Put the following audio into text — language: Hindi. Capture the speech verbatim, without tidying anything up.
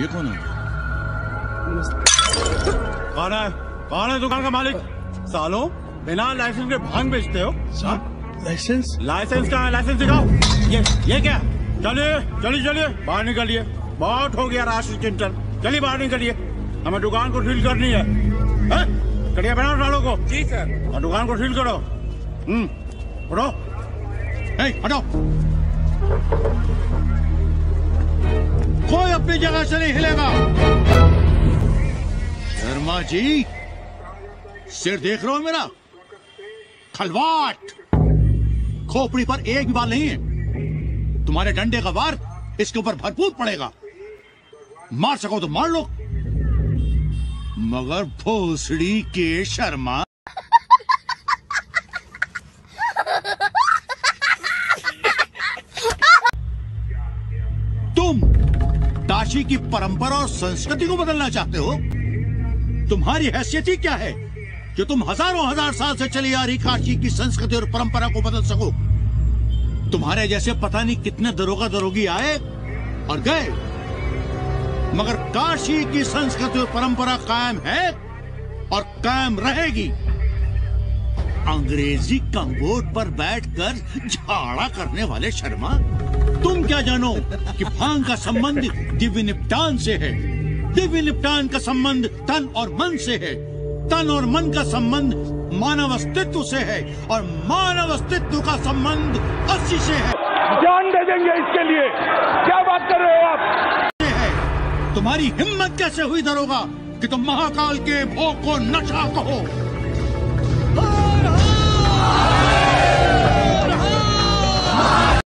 ये कौन है? कौन है कौन है दुकान का मालिक? सालों बिना लाइसेंस के भांग बेचते हो। लाइसेंस लाइसेंस कहाँ है? लाइसेंस दिखाओ। ये ये क्या? चलिए चलिए चलिए बाहर निकलिए, बहुत हो गया राशि चिंतन, चलिए बाहर निकलिए, हमें दुकान को सील करनी है। कड़िया बनाओ सालों को। जी सर। और दुकान को सील करो। हम्म उठो, हटो, कोई अपनी जगह से नहीं हिलेगा। शर्मा जी सिर देख रहा हो मेरा, खलवाट, खोपड़ी पर एक भी बाल नहीं है। तुम्हारे डंडे का वार इसके ऊपर भरपूर पड़ेगा, मार सको तो मार लो, मगर भोसड़ी के शर्मा। तुम काशी की परंपरा और संस्कृति को बदलना चाहते हो? तुम्हारी हैसियत ही क्या है जो तुम हजारों हजार साल से चली आ रही काशी की संस्कृति और परंपरा को बदल सको? तुम्हारे जैसे पता नहीं कितने दरोगा दरोगी आए और गए, मगर काशी की संस्कृति और परंपरा कायम है और कायम रहेगी। अंग्रेजी कंबोर्ड पर बैठकर झाड़ा करने वाले शर्मा, तुम क्या जानो कि भांग का संबंध दिव्य निपटान से है, दिव्य निपटान का संबंध तन और मन से है, तन और मन का संबंध मानव अस्तित्व से है और मानव अस्तित्व का संबंध अस्सी से है। जान दे देंगे इसके लिए, क्या बात कर रहे हो आप? है तुम्हारी हिम्मत कैसे हुई दरोगा कि तुम महाकाल के भोग को नशा कहो?